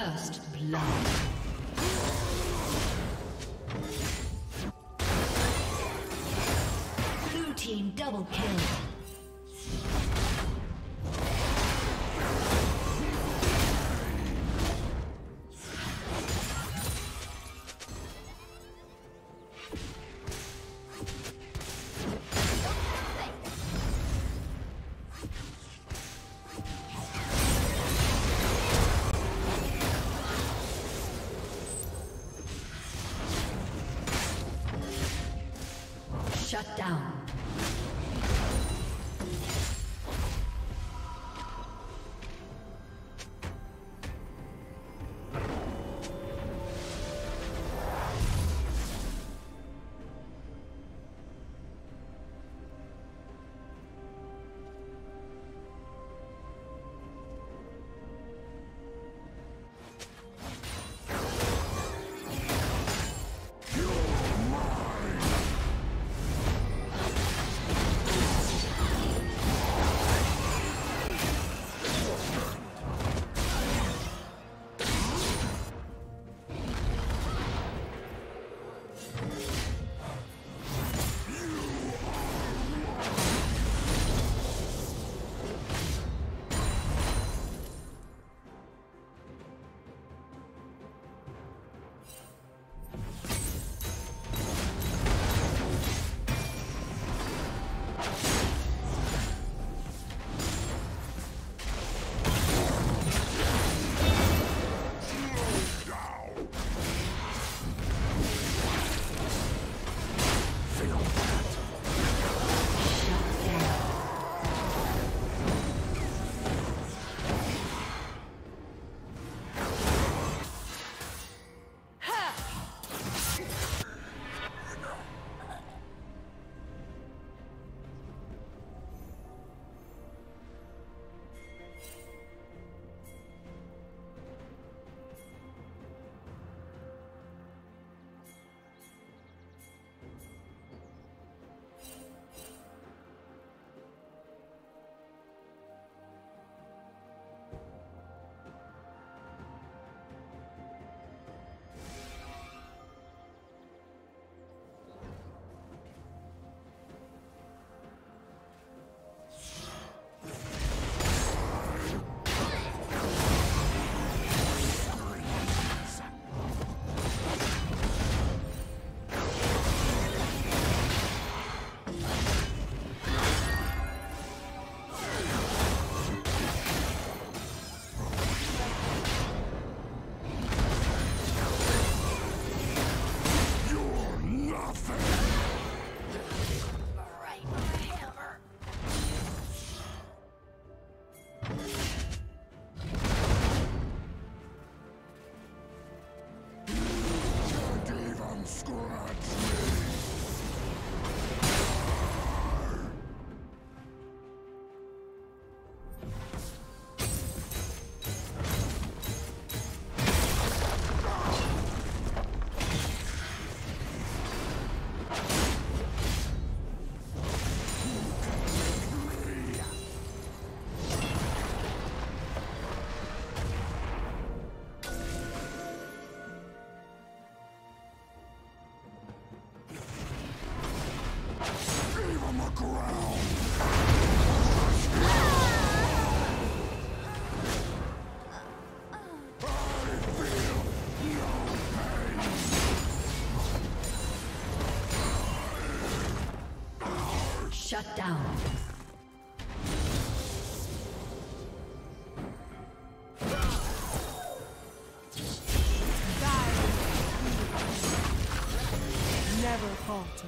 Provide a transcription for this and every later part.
First blood. Double kill. Shut down. Shut down. Never falter.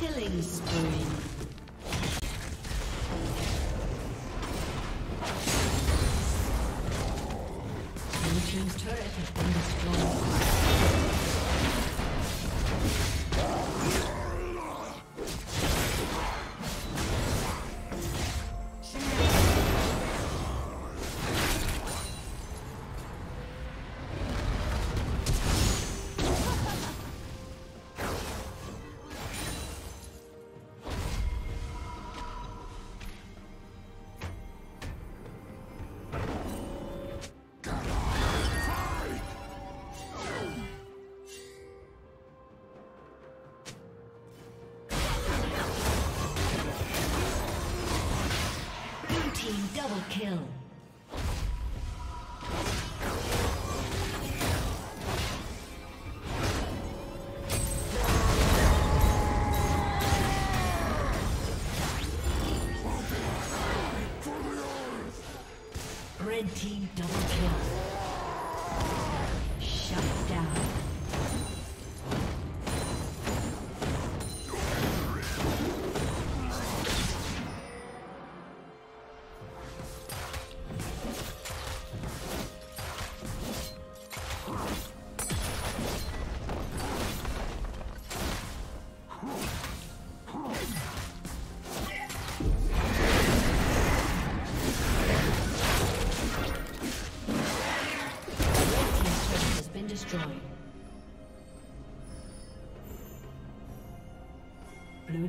Killing spree. Double kill. Red team double kill. Shut down. Blue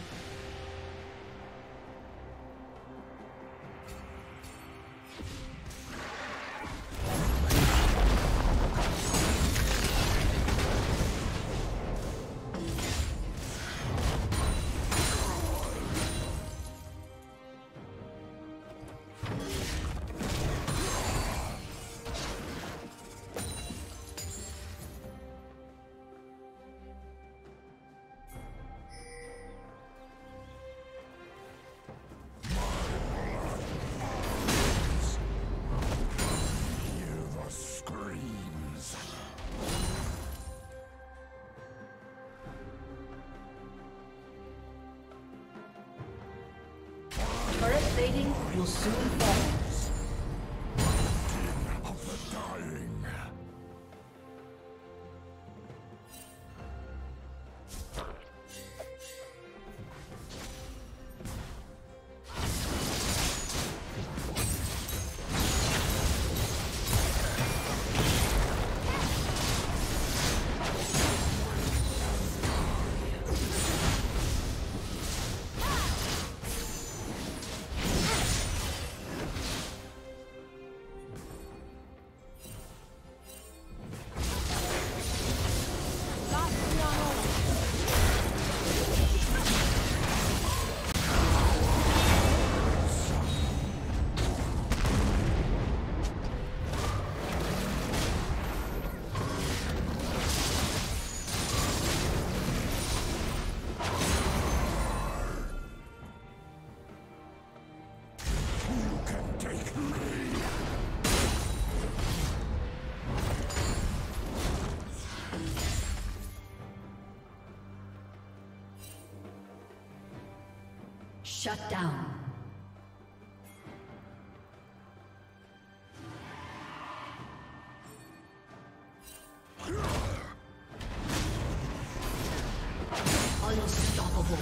Will soon falls. Mountain of the dying. Shut down. Unstoppable.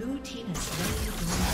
Blue team is ready to go.